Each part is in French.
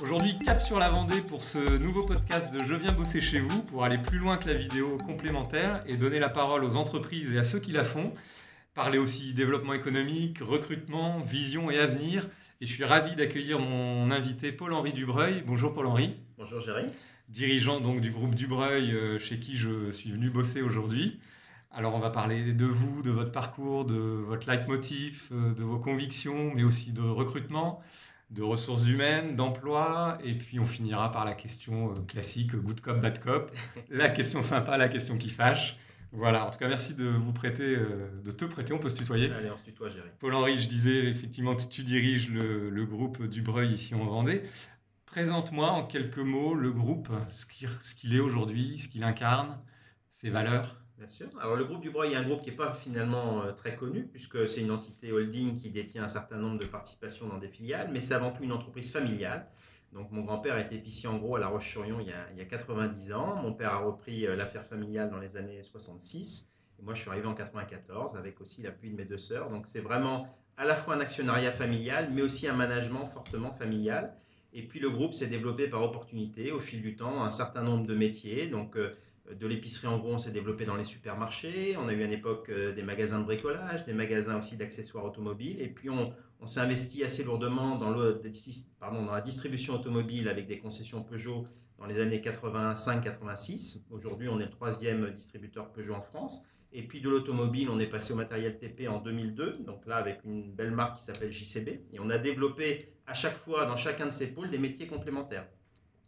Aujourd'hui, cap sur la Vendée pour ce nouveau podcast de Je viens bosser chez vous pour aller plus loin que la vidéo complémentaire et donner la parole aux entreprises et à ceux qui la font. Parler aussi développement économique, recrutement, vision et avenir. Et je suis ravi d'accueillir mon invité Paul-Henri Dubreuil. Bonjour Paul-Henri. Bonjour Géry. Dirigeant donc du groupe Dubreuil chez qui je suis venu bosser aujourd'hui. Alors on va parler de vous, de votre parcours, de votre leitmotiv, de vos convictions, mais aussi de recrutement, de ressources humaines, d'emploi. Et puis on finira par la question classique, good cop, bad cop. La question sympa, la question qui fâche. Voilà, en tout cas, merci de vous prêter, de te prêter, on peut se tutoyer. Allez, on se tutoie, Géry. Paul-Henri, je disais, effectivement, tu diriges le groupe Dubreuil ici en Vendée. Présente-moi en quelques mots le groupe, ce qu'il est aujourd'hui, ce qu'il incarne, ses valeurs. Bien sûr. Alors, le groupe Dubreuil est un groupe qui n'est pas finalement très connu, puisque c'est une entité holding qui détient un certain nombre de participations dans des filiales, mais c'est avant tout une entreprise familiale. Donc, mon grand-père était épicier en gros à la Roche-sur-Yon il y a 90 ans. Mon père a repris l'affaire familiale dans les années 66. Et moi, je suis arrivé en 94 avec aussi l'appui de mes deux sœurs. Donc, c'est vraiment à la fois un actionnariat familial, mais aussi un management fortement familial. Et puis, le groupe s'est développé par opportunité au fil du temps, un certain nombre de métiers. Donc, de l'épicerie en gros, on s'est développé dans les supermarchés. On a eu à une époque des magasins de bricolage, des magasins aussi d'accessoires automobiles. Et puis, on s'est investi assez lourdement dans la distribution automobile avec des concessions Peugeot dans les années 85-86. Aujourd'hui, on est le troisième distributeur Peugeot en France. Et puis de l'automobile, on est passé au matériel TP en 2002, donc là avec une belle marque qui s'appelle JCB. Et on a développé à chaque fois, dans chacun de ces pôles, des métiers complémentaires.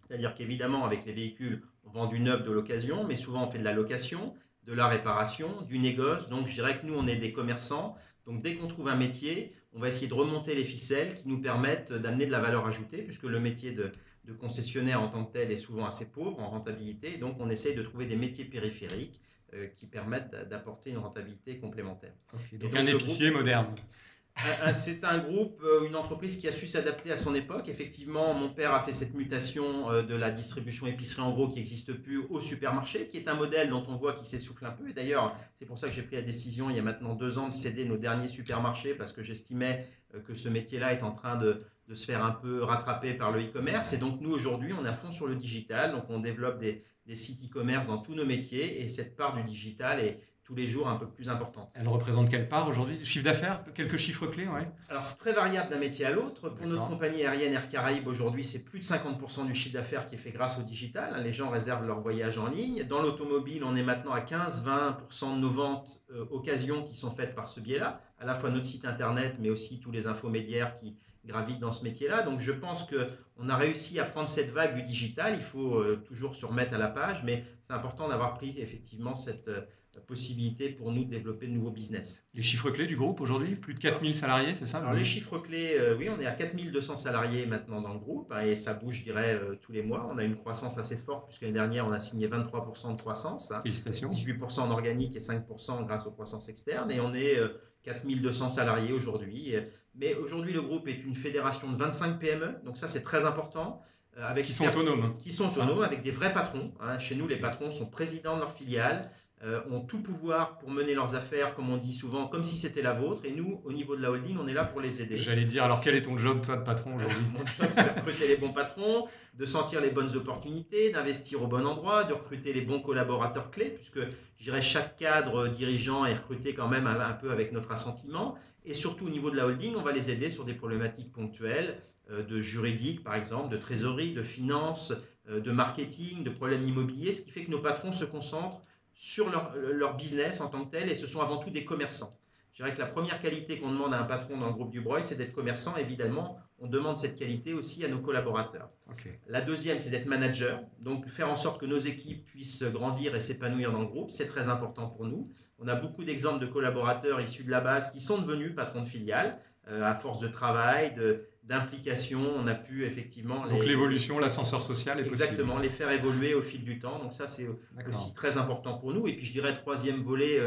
C'est-à-dire qu'évidemment, avec les véhicules, on vend du neuf, de l'occasion, mais souvent on fait de la location, de la réparation, du négoce. Donc je dirais que nous, on est des commerçants. Donc dès qu'on trouve un métier, on va essayer de remonter les ficelles qui nous permettent d'amener de la valeur ajoutée, puisque le métier de concessionnaire en tant que tel est souvent assez pauvre en rentabilité. Donc on essaye de trouver des métiers périphériques qui permettent d'apporter une rentabilité complémentaire. Okay, donc un épicier moderne. C'est un groupe, une entreprise qui a su s'adapter à son époque. Effectivement, mon père a fait cette mutation de la distribution épicerie en gros qui n'existe plus au supermarché, qui est un modèle dont on voit qui s'essouffle un peu. Et d'ailleurs, c'est pour ça que j'ai pris la décision il y a maintenant 2 ans de céder nos derniers supermarchés parce que j'estimais que ce métier-là est en train de se faire un peu rattraper par le e-commerce. Et donc nous, aujourd'hui, on est à fond sur le digital. Donc on développe des sites e-commerce dans tous nos métiers et cette part du digital est tous les jours un peu plus importante. Elle représente quelle part aujourd'hui? Chiffre d'affaires? Quelques chiffres clés? Ouais. Alors c'est très variable d'un métier à l'autre. Pour notre compagnie aérienne Air Caraïbes, aujourd'hui c'est plus de 50% du chiffre d'affaires qui est fait grâce au digital. Les gens réservent leur voyage en ligne. Dans l'automobile, on est maintenant à 15-20% de nos ventes occasions qui sont faites par ce biais-là. À la fois notre site internet, mais aussi tous les infomédiaires qui gravitent dans ce métier-là. Donc je pense qu'on a réussi à prendre cette vague du digital. Il faut toujours se remettre à la page, mais c'est important d'avoir pris effectivement cette possibilité pour nous de développer de nouveaux business. Les chiffres clés du groupe aujourd'hui, plus de 4000 salariés, c'est ça? Alors les chiffres clés, oui, on est à 4200 salariés maintenant dans le groupe et ça bouge, je dirais, tous les mois. On a une croissance assez forte puisque l'année dernière, on a signé 23% de croissance. Félicitations. 18% en organique et 5% grâce aux croissances externes et on est 4200 salariés aujourd'hui. Mais aujourd'hui, le groupe est une fédération de 25 PME, donc ça, c'est très important. Qui sont autonomes, avec des vrais patrons. Chez nous, les patrons sont présidents de leur filiale, ont tout pouvoir pour mener leurs affaires, comme on dit souvent, comme si c'était la vôtre. Et nous, au niveau de la holding, on est là pour les aider. J'allais dire, alors quel est ton job, toi, de patron aujourd'hui? Mon job, c'est de recruter les bons patrons, de sentir les bonnes opportunités, d'investir au bon endroit, de recruter les bons collaborateurs clés, puisque, je dirais, chaque cadre dirigeant est recruté quand même un peu avec notre assentiment. Et surtout, au niveau de la holding, on va les aider sur des problématiques ponctuelles, de juridique, par exemple, de trésorerie, de finance, de marketing, de problèmes immobiliers, ce qui fait que nos patrons se concentrent sur leur business en tant que tel et ce sont avant tout des commerçants. Je dirais que la première qualité qu'on demande à un patron dans le groupe Dubreuil, c'est d'être commerçant. Évidemment, on demande cette qualité aussi à nos collaborateurs. Okay. La deuxième, c'est d'être manager. Donc, faire en sorte que nos équipes puissent grandir et s'épanouir dans le groupe, c'est très important pour nous. On a beaucoup d'exemples de collaborateurs issus de la base qui sont devenus patrons de filiale à force de travail, d'implication, on a pu effectivement... Donc l'évolution, l'ascenseur social est possible. Exactement, les faire évoluer au fil du temps. Donc ça, c'est aussi très important pour nous. Et puis je dirais, troisième volet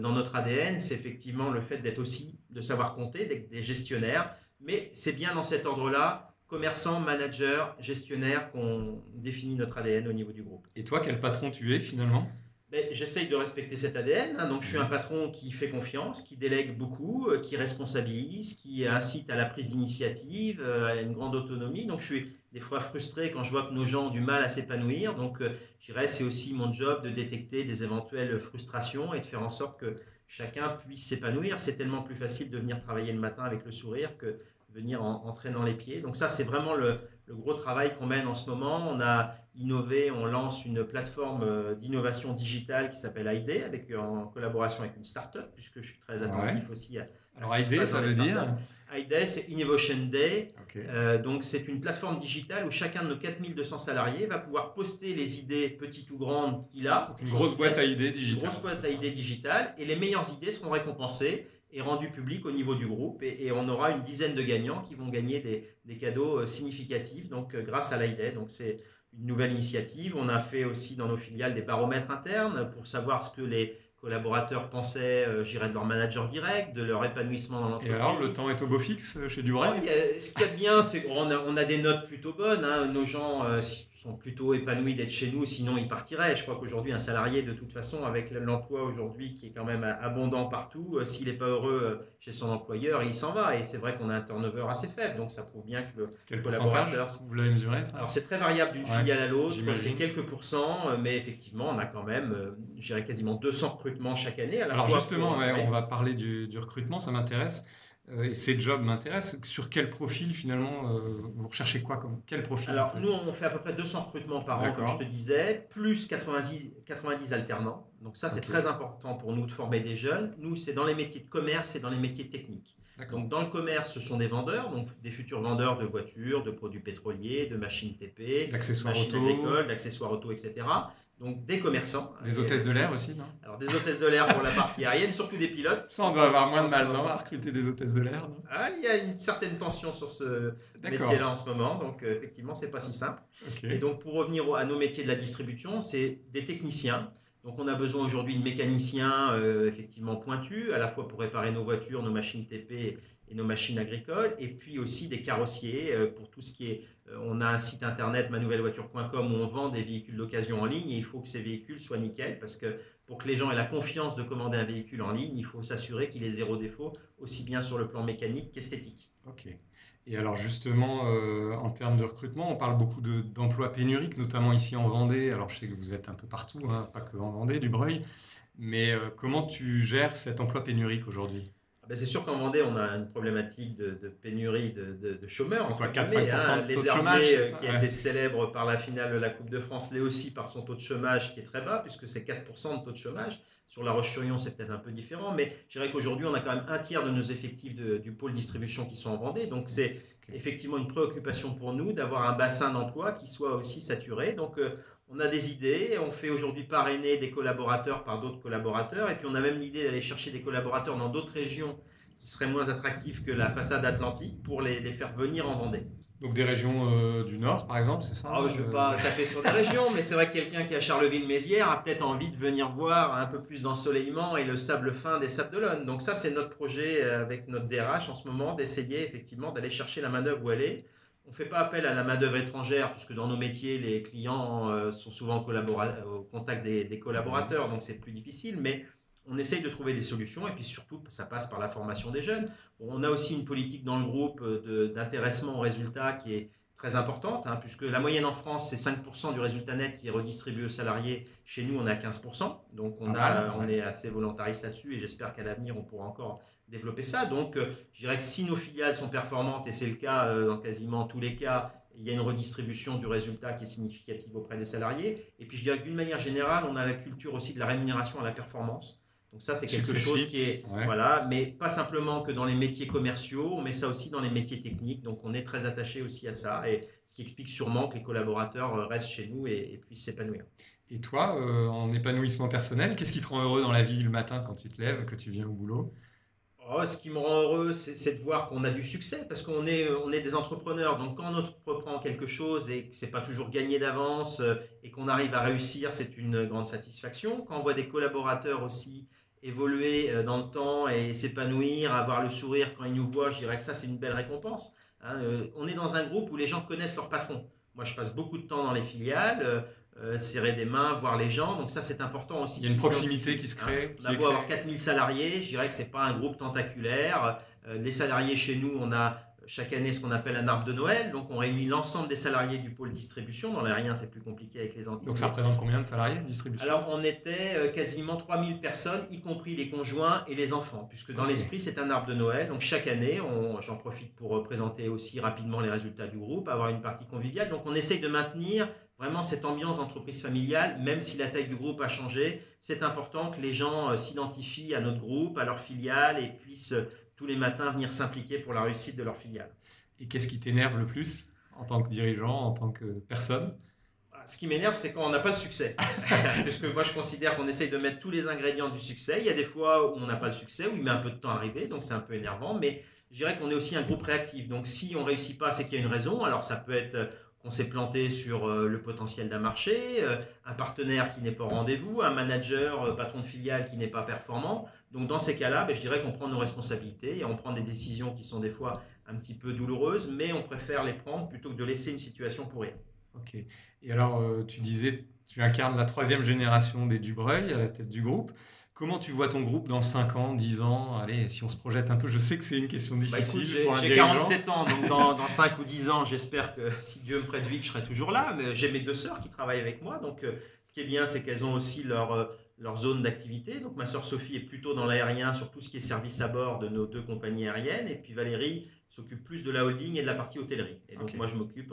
dans notre ADN, c'est effectivement le fait d'être aussi, de savoir compter, d'être des gestionnaires. Mais c'est bien dans cet ordre-là, commerçant, manager, gestionnaire, qu'on définit notre ADN au niveau du groupe. Et toi, quel patron tu es finalement ? J'essaye de respecter cet ADN, donc je suis un patron qui fait confiance, qui délègue beaucoup, qui responsabilise, qui incite à la prise d'initiative, à une grande autonomie. Donc je suis des fois frustré quand je vois que nos gens ont du mal à s'épanouir. Donc, je dirais, c'est aussi mon job de détecter des éventuelles frustrations et de faire en sorte que chacun puisse s'épanouir. C'est tellement plus facile de venir travailler le matin avec le sourire que venir en traînant les pieds. Donc ça, c'est vraiment le gros travail qu'on mène en ce moment. On a innové, on lance une plateforme d'innovation digitale qui s'appelle iDay, en collaboration avec une start-up, puisque je suis très attentif aussi à... Alors iDay, ça veut dire ? iDay, c'est Innovation Day. Okay. Donc c'est une plateforme digitale où chacun de nos 4200 salariés va pouvoir poster les idées, petites ou grandes, qu'il a. Donc, une grosse boîte à idées digitale. Une grosse boîte à idées digitale. Et les meilleures idées seront récompensées et rendu public au niveau du groupe, et on aura une dizaine de gagnants qui vont gagner des cadeaux significatifs, donc grâce à l'iDay. Donc c'est une nouvelle initiative. On a fait aussi dans nos filiales des baromètres internes pour savoir ce que les collaborateurs pensaient, de leur manager direct, de leur épanouissement dans l'entreprise. Et alors, le temps est au beau fixe chez Dubreuil? Ce qu'il y a de bien, c'est qu'on a des notes plutôt bonnes, hein. Nos gens sont plutôt épanouis d'être chez nous, sinon ils partiraient. Je crois qu'aujourd'hui, un salarié, de toute façon, avec l'emploi aujourd'hui qui est quand même abondant partout, s'il n'est pas heureux chez son employeur, il s'en va. Et c'est vrai qu'on a un turnover assez faible, donc ça prouve bien que le collaborateur... Vous l'avez mesuré, ça? Alors, c'est très variable d'une filiale à l'autre, c'est quelques pourcents, mais effectivement, on a quand même, quasiment 200 recrutements chaque année. Alors justement, on va parler du recrutement, ça m'intéresse. Et ces jobs m'intéressent. Sur quel profil, finalement, vous recherchez quoi comme quel profil? Alors, nous, on fait à peu près 200 recrutements par an, comme je te disais, plus 90 alternants. Donc ça, c'est très important pour nous de former des jeunes. Nous, c'est dans les métiers de commerce et dans les métiers techniques. Donc, dans le commerce, ce sont des vendeurs, donc des futurs vendeurs de voitures, de produits pétroliers, de machines TP, d'accessoires agricoles, d'accessoires auto, etc. Donc, des commerçants. Des hôtesses de l'air aussi, non? Alors, des hôtesses de l'air pour la partie aérienne, surtout des pilotes. Ça, on doit avoir moins de mal, non, à recruter des hôtesses de l'air, non? Il y a une certaine tension sur ce métier-là en ce moment. Donc, effectivement, ce n'est pas si simple. Et donc, pour revenir à nos métiers de la distribution, c'est des techniciens. Donc, on a besoin aujourd'hui de mécaniciens effectivement pointus, à la fois pour réparer nos voitures, nos machines TP et nos machines agricoles, et puis aussi des carrossiers pour tout ce qui est... On a un site internet mavoiturenouvelle.com où on vend des véhicules d'occasion en ligne, et il faut que ces véhicules soient nickels, parce que pour que les gens aient la confiance de commander un véhicule en ligne, il faut s'assurer qu'il ait zéro défaut, aussi bien sur le plan mécanique qu'esthétique. Ok. Et alors justement, en termes de recrutement, on parle beaucoup d'emplois pénuriques, notamment ici en Vendée. Alors je sais que vous êtes un peu partout, hein, pas que en Vendée, Dubreuil. Mais comment tu gères cet emploi pénurique aujourd'hui? C'est sûr qu'en Vendée, on a une problématique de pénurie de chômeurs. C'est 4-5% de taux de chômage. Qui a été célèbre par la finale de la Coupe de France, l'est aussi par son taux de chômage qui est très bas, puisque c'est 4% de taux de chômage. Sur la Roche-sur-Yon, c'est peut-être un peu différent, mais je dirais qu'aujourd'hui, on a quand même un tiers de nos effectifs du pôle distribution qui sont en Vendée. Donc, c'est effectivement une préoccupation pour nous d'avoir un bassin d'emploi qui soit aussi saturé. Donc, on a des idées, on fait aujourd'hui parrainer des collaborateurs par d'autres collaborateurs, et puis on a même l'idée d'aller chercher des collaborateurs dans d'autres régions qui seraient moins attractives que la façade atlantique pour les faire venir en Vendée. Donc des régions du Nord, par exemple, c'est ça? Je ne veux pas taper sur des régions, mais c'est vrai que quelqu'un qui est à Charleville-Mézières a peut-être envie de venir voir un peu plus d'ensoleillement et le sable fin des Sables d'Olonne. Donc ça, c'est notre projet avec notre DRH en ce moment, d'essayer effectivement d'aller chercher la main-d'œuvre où elle est. On ne fait pas appel à la main-d'œuvre étrangère, puisque dans nos métiers, les clients sont souvent au contact des collaborateurs, donc c'est plus difficile, mais on essaye de trouver des solutions, et puis surtout, ça passe par la formation des jeunes. On a aussi une politique dans le groupe d'intéressement aux résultats qui est très importante, hein, puisque la moyenne en France, c'est 5% du résultat net qui est redistribué aux salariés. Chez nous, on est à 15%, donc on est assez volontariste là-dessus, et j'espère qu'à l'avenir, on pourra encore développer ça. Donc, je dirais que si nos filiales sont performantes, et c'est le cas dans quasiment tous les cas, il y a une redistribution du résultat qui est significative auprès des salariés. Et puis, je dirais que d'une manière générale, on a la culture aussi de la rémunération à la performance. Donc ça, c'est quelque chose qui est, mais pas simplement que dans les métiers commerciaux, mais ça aussi dans les métiers techniques. Donc, on est très attaché aussi à ça, et ce qui explique sûrement que les collaborateurs restent chez nous et puissent s'épanouir. Et toi, en épanouissement personnel, qu'est-ce qui te rend heureux dans la vie le matin quand tu te lèves, que tu viens au boulot ? Ce qui me rend heureux, c'est de voir qu'on a du succès, parce qu'on est des entrepreneurs. Donc, quand on entreprend quelque chose et que ce n'est pas toujours gagné d'avance et qu'on arrive à réussir, c'est une grande satisfaction. Quand on voit des collaborateurs aussi évoluer dans le temps et s'épanouir, avoir le sourire quand ils nous voient, je dirais que ça, c'est une belle récompense. On est dans un groupe où les gens connaissent leur patron. Moi, je passe beaucoup de temps dans les filiales, serrer des mains, voir les gens, donc ça, c'est important aussi. Il y a une proximité qui se crée. On a beau avoir 4000 salariés, je dirais que ce n'est pas un groupe tentaculaire. Les salariés chez nous, on a chaque année ce qu'on appelle un arbre de Noël. Donc, on réunit l'ensemble des salariés du pôle distribution. Dans l'aérien, c'est plus compliqué avec les entités. Donc, ça représente combien de salariés distribution? Alors, on était quasiment 3000 personnes, y compris les conjoints et les enfants, puisque dans l'esprit, c'est un arbre de Noël. Donc, chaque année, j'en profite pour présenter aussi rapidement les résultats du groupe, avoir une partie conviviale. Donc, on essaye de maintenir vraiment cette ambiance d'entreprise familiale, même si la taille du groupe a changé. C'est important que les gens s'identifient à notre groupe, à leur filiale et puissent tous les matins venir s'impliquer pour la réussite de leur filiale. Et qu'est-ce qui t'énerve le plus en tant que dirigeant, en tant que personne? Ce qui m'énerve, c'est quand on n'a pas de succès. Puisque moi, je considère qu'on essaye de mettre tous les ingrédients du succès. Il y a des fois où on n'a pas de succès, où il met un peu de temps à arriver, donc c'est un peu énervant. Mais je dirais qu'on est aussi un groupe réactif. Donc si on ne réussit pas, c'est qu'il y a une raison. Alors ça peut être qu'on s'est planté sur le potentiel d'un marché, un partenaire qui n'est pas au rendez-vous, un manager, patron de filiale qui n'est pas performant. Donc dans ces cas-là, je dirais qu'on prend nos responsabilités et on prend des décisions qui sont des fois un petit peu douloureuses, mais on préfère les prendre plutôt que de laisser une situation pourrir. Ok. Et alors, tu disais, tu incarnes la troisième génération des Dubreuil à la tête du groupe. Comment tu vois ton groupe dans 5 ans, 10 ans? Allez, si on se projette un peu, je sais que c'est une question difficile pour un dirigeant. J'ai 47 ans, donc dans 5 ou 10 ans, j'espère que si Dieu me prête vie, que je serai toujours là. Mais j'ai mes 2 sœurs qui travaillent avec moi, donc ce qui est bien, c'est qu'elles ont aussi leur zone d'activité. Donc ma sœur Sophie est plutôt dans l'aérien sur tout ce qui est service à bord de nos 2 compagnies aériennes, et puis Valérie s'occupe plus de la holding et de la partie hôtellerie. Et donc moi, je m'occupe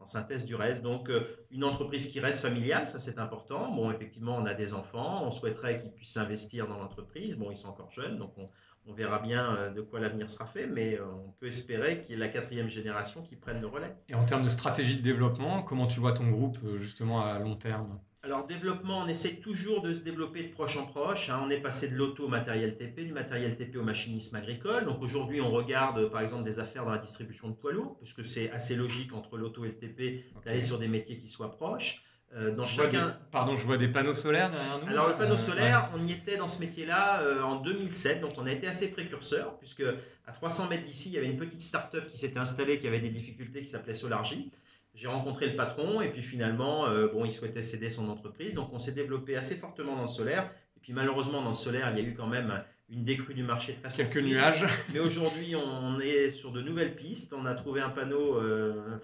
en synthèse du reste. Donc, une entreprise qui reste familiale, ça c'est important. Bon, effectivement, on a des enfants, on souhaiterait qu'ils puissent investir dans l'entreprise. Bon, ils sont encore jeunes, donc on verra bien de quoi l'avenir sera fait, mais on peut espérer qu'il y ait la 4e génération qui prenne le relais. Et en termes de stratégie de développement, comment tu vois ton groupe justement à long terme? Alors, développement, on essaie toujours de se développer de proche en proche. On est passé de l'auto au matériel TP, du matériel TP au machinisme agricole. Donc aujourd'hui, on regarde par exemple des affaires dans la distribution de poids lourds, puisque c'est assez logique entre l'auto et le TP d'aller sur des métiers qui soient proches. Je vois des panneaux solaires derrière nous. Alors le panneau solaire, on y était dans ce métier-là en 2007, donc on a été assez précurseur, puisque à 300 mètres d'ici, il y avait une petite start-up qui s'était installée, qui avait des difficultés, qui s'appelait Solargis. J'ai rencontré le patron et puis finalement, il souhaitait céder son entreprise. Donc, on s'est développé assez fortement dans le solaire. Et puis, malheureusement, dans le solaire, il y a eu quand même une décrue du marché très sensible. Quelques nuages. Mais aujourd'hui, on est sur de nouvelles pistes. On a trouvé un panneau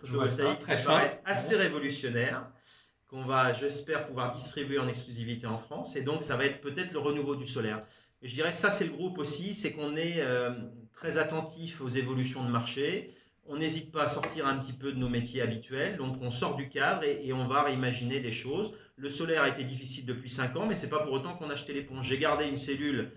photovoltaïque très fin, assez révolutionnaire, qu'on va, j'espère, pouvoir distribuer en exclusivité en France. Et donc, ça va être peut-être le renouveau du solaire. Et je dirais que ça, c'est le groupe aussi. C'est qu'on est très attentif aux évolutions de marché. On n'hésite pas à sortir un petit peu de nos métiers habituels, donc on sort du cadre et on va réimaginer des choses. Le solaire a été difficile depuis 5 ans, mais ce n'est pas pour autant qu'on a acheté l'éponge. J'ai gardé une cellule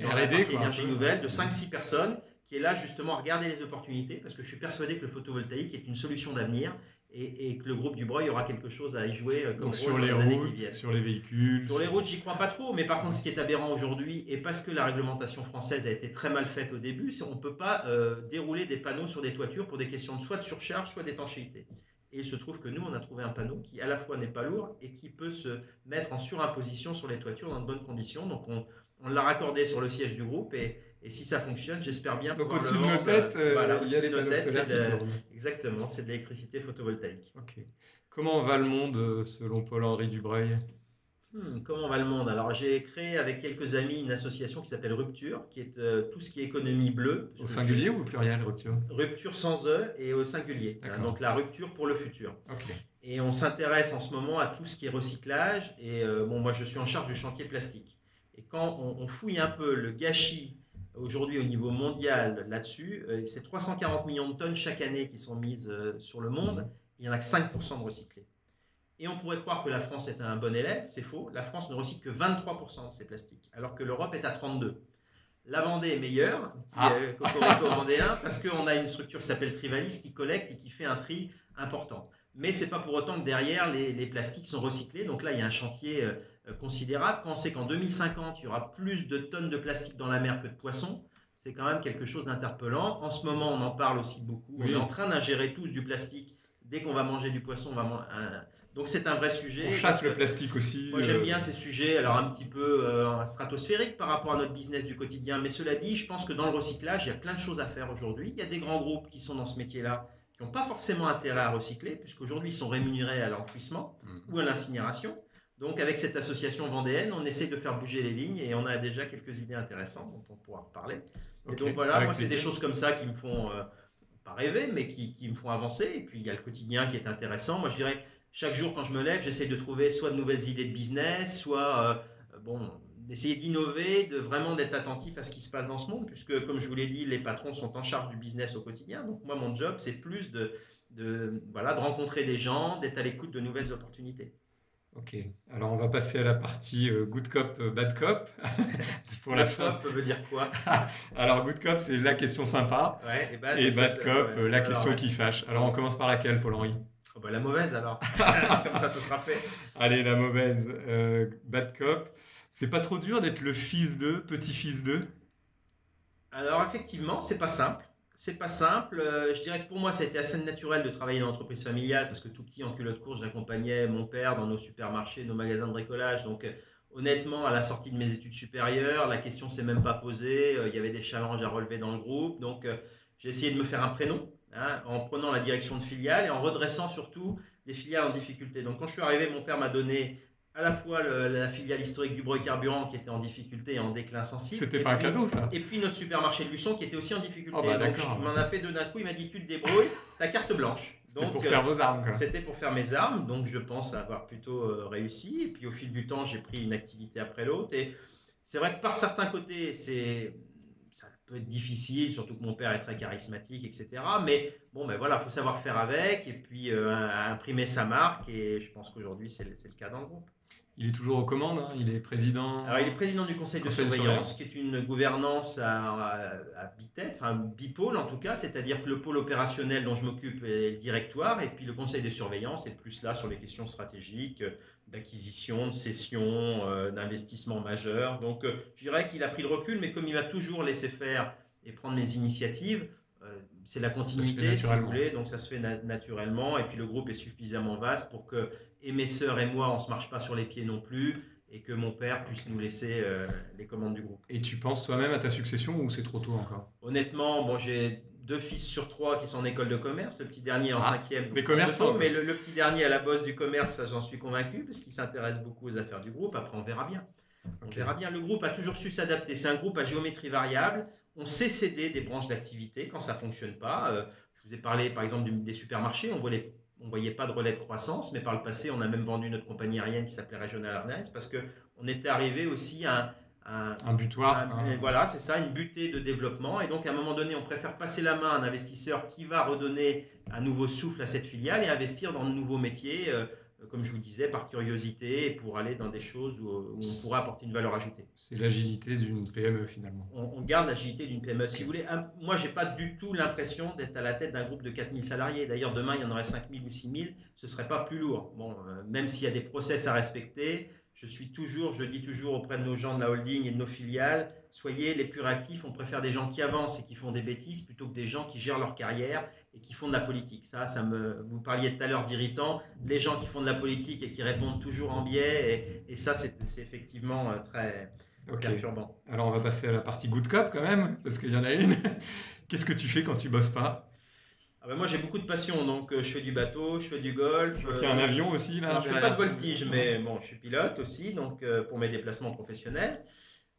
dans la partie énergie nouvelle de 5-6 personnes qui est là justement à regarder les opportunités, parce que je suis persuadé que le photovoltaïque est une solution d'avenir et que le groupe Dubreuil aura quelque chose à y jouer comme rôle dans les années qui viennent. Sur les véhicules. Sur les routes, j'y crois pas trop, mais par contre, ce qui est aberrant aujourd'hui, et parce que la réglementation française a été très mal faite au début, c'est qu'on ne peut pas dérouler des panneaux sur des toitures pour des questions de surcharge, soit d'étanchéité. Et il se trouve que nous, on a trouvé un panneau qui à la fois n'est pas lourd et qui peut se mettre en surimposition sur les toitures dans de bonnes conditions. Donc on l'a raccordé sur le siège du groupe et si ça fonctionne, j'espère bien. Donc au-dessus de nos têtes, il y a des panneaux solaires qui tournent. Exactement, c'est de l'électricité photovoltaïque. Okay. Comment va le monde selon Paul-Henri Dubreuil? Comment va le monde? Alors j'ai créé avec quelques amis une association qui s'appelle Rupture, qui est tout ce qui est économie bleue. Au singulier ou au pluriel, Rupture? Rupture sans E et au singulier. Donc la rupture pour le futur. Okay. Et on s'intéresse en ce moment à tout ce qui est recyclage. Et moi je suis en charge du chantier plastique. Et quand on fouille un peu le gâchis aujourd'hui au niveau mondial là-dessus, c'est 340 millions de tonnes chaque année qui sont mises sur le monde. Il n'y en a que 5% de recyclés. Et on pourrait croire que la France est un bon élève, c'est faux. La France ne recycle que 23% de ses plastiques, alors que l'Europe est à 32%. La Vendée est meilleure, cocorico vendéen, parce qu'on a une structure qui s'appelle Trivalis qui collecte et qui fait un tri important. Mais ce n'est pas pour autant que derrière, les plastiques sont recyclés. Donc là, il y a un chantier considérable. Quand on sait qu'en 2050, il y aura plus de tonnes de plastique dans la mer que de poissons, c'est quand même quelque chose d'interpellant. En ce moment, on en parle aussi beaucoup. Oui. On est en train d'ingérer tous du plastique. Dès qu'on va manger du poisson, on va manger... Donc c'est un vrai sujet. On chasse le plastique aussi. Moi, j'aime bien ces sujets, alors un petit peu stratosphériques par rapport à notre business du quotidien. Mais cela dit, je pense que dans le recyclage, il y a plein de choses à faire aujourd'hui. Il y a des grands groupes qui sont dans ce métier-là, qui n'ont pas forcément intérêt à recycler, puisqu'aujourd'hui, ils sont rémunérés à l'enfouissement ou à l'incinération. Donc, avec cette association vendéenne, on essaie de faire bouger les lignes et on a déjà quelques idées intéressantes dont on pourra reparler. Et donc, voilà, moi, c'est des choses comme ça qui me font pas rêver, mais qui me font avancer. Et puis, il y a le quotidien qui est intéressant. Moi, je dirais, chaque jour, quand je me lève, j'essaie de trouver soit de nouvelles idées de business, soit d'essayer d'innover, de vraiment d'être attentif à ce qui se passe dans ce monde, puisque, comme je vous l'ai dit, les patrons sont en charge du business au quotidien. Donc, moi, mon job, c'est plus de rencontrer des gens, d'être à l'écoute de nouvelles opportunités. Ok, alors on va passer à la partie good cop, bad cop. Pour la fin. Bad cop veut dire quoi? Alors good cop, c'est la question sympa. Ouais, et bad cop, la question qui fâche. Alors on commence par laquelle, Paul-Henri? Oh bah, la mauvaise alors. Comme ça, ce sera fait. Allez, la mauvaise. Bad cop, c'est pas trop dur d'être le fils de, petit-fils de? Alors effectivement, c'est pas simple. C'est pas simple. Je dirais que pour moi, ça a été assez naturel de travailler dans l'entreprise familiale parce que tout petit, en culotte courte, j'accompagnais mon père dans nos supermarchés, nos magasins de bricolage. Donc, honnêtement, à la sortie de mes études supérieures, la question ne s'est même pas posée. Il y avait des challenges à relever dans le groupe. Donc, j'ai essayé de me faire un prénom en prenant la direction de filiale et en redressant surtout des filiales en difficulté. Donc, quand je suis arrivé, mon père m'a donné à la fois la filiale historique Dubreuil Carburant qui était en difficulté et en déclin sensible. C'était pas un cadeau, ça. Et puis notre supermarché de Luçon qui était aussi en difficulté. Oh bah, donc il m'en a fait deux d'un coup, il m'a dit tu te débrouilles, ta carte blanche. C'était pour faire vos armes. C'était pour faire mes armes, donc je pense avoir plutôt réussi. Et puis au fil du temps, j'ai pris une activité après l'autre. Et c'est vrai que par certains côtés, ça peut être difficile, surtout que mon père est très charismatique, etc. Mais bon, ben voilà, il faut savoir faire avec et puis imprimer sa marque. Et je pense qu'aujourd'hui, c'est le cas dans le groupe. Il est toujours aux commandes, hein. Il est président. Alors, il est président du conseil de surveillance, qui est une gouvernance à bitête, enfin bipôle en tout cas, c'est-à-dire que le pôle opérationnel dont je m'occupe est le directoire, et puis le conseil de surveillance est plus là sur les questions stratégiques, d'acquisition, de cession, d'investissement majeur. Donc, je dirais qu'il a pris le recul, mais comme il m'a toujours laissé faire et prendre les initiatives, c'est la continuité, si vous voulez, donc ça se fait naturellement. Et puis le groupe est suffisamment vaste pour que, et mes sœurs et moi, on ne se marche pas sur les pieds non plus, et que mon père puisse nous laisser les commandes du groupe. Et tu penses toi-même à ta succession ou c'est trop tôt encore? Honnêtement, bon, j'ai 2 fils sur 3 qui sont en école de commerce, le petit dernier en 5e. Des commerçants. Mais le petit dernier à la bosse du commerce, j'en suis convaincu, parce qu'il s'intéresse beaucoup aux affaires du groupe. Après, on verra bien. Okay. On verra bien. Le groupe a toujours su s'adapter. C'est un groupe à géométrie variable. On sait céder des branches d'activité quand ça ne fonctionne pas. Je vous ai parlé par exemple des supermarchés. On ne voyait pas de relais de croissance, mais par le passé, on a même vendu notre compagnie aérienne qui s'appelait Régional Airlines parce qu'on était arrivé aussi à un butoir. Voilà, c'est ça, une butée de développement. Et donc, à un moment donné, on préfère passer la main à un investisseur qui va redonner un nouveau souffle à cette filiale et investir dans de nouveaux métiers, comme je vous disais, par curiosité et pour aller dans des choses où on pourra apporter une valeur ajoutée. C'est l'agilité d'une PME finalement. On garde l'agilité d'une PME. Si vous voulez, moi, je n'ai pas du tout l'impression d'être à la tête d'un groupe de 4000 salariés. D'ailleurs, demain, il y en aurait 5000 ou 6000. Ce ne serait pas plus lourd. Bon, même s'il y a des process à respecter, je dis toujours auprès de nos gens de la holding et de nos filiales, soyez les plus réactifs. On préfère des gens qui avancent et qui font des bêtises plutôt que des gens qui gèrent leur carrière et qui font de la politique. Vous parliez tout à l'heure d'irritant, les gens qui font de la politique et qui répondent toujours en biais, et ça, c'est effectivement très perturbant. Alors, on va passer à la partie good cop quand même, parce qu'il y en a une. Qu'est-ce que tu fais quand tu bosses pas? Moi, j'ai beaucoup de passion, donc je fais du bateau, je fais du golf. Il y a un avion aussi, là. Je ne fais pas de voltige, mais bon, je suis pilote aussi, donc pour mes déplacements professionnels.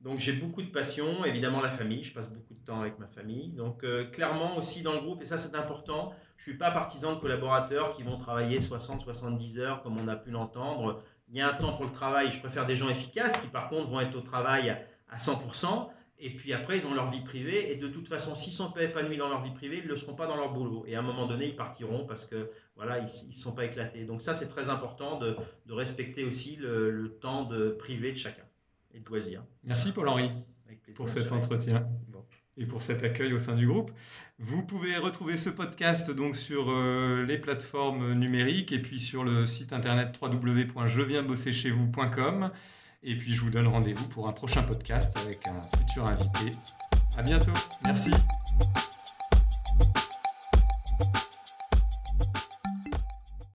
Donc, j'ai beaucoup de passion. Évidemment, la famille, je passe beaucoup de temps avec ma famille. Donc, clairement, aussi dans le groupe, et ça, c'est important, je ne suis pas partisan de collaborateurs qui vont travailler 60-70 heures, comme on a pu l'entendre. Il y a un temps pour le travail. Je préfère des gens efficaces qui, par contre, vont être au travail à 100%. Et puis après, ils ont leur vie privée. Et de toute façon, s'ils ne sont pas épanouis dans leur vie privée, ils ne le seront pas dans leur boulot. Et à un moment donné, ils partiront parce que voilà, ils ne sont pas éclatés. Donc ça, c'est très important de respecter aussi le temps privé de chacun et de loisir. Merci Paul-Henri pour cet entretien. Bon. Et pour cet accueil au sein du groupe. Vous pouvez retrouver ce podcast donc sur les plateformes numériques et puis sur le site internet www.jeviensbosserchezvous.com. Et puis, je vous donne rendez-vous pour un prochain podcast avec un futur invité. À bientôt. Merci.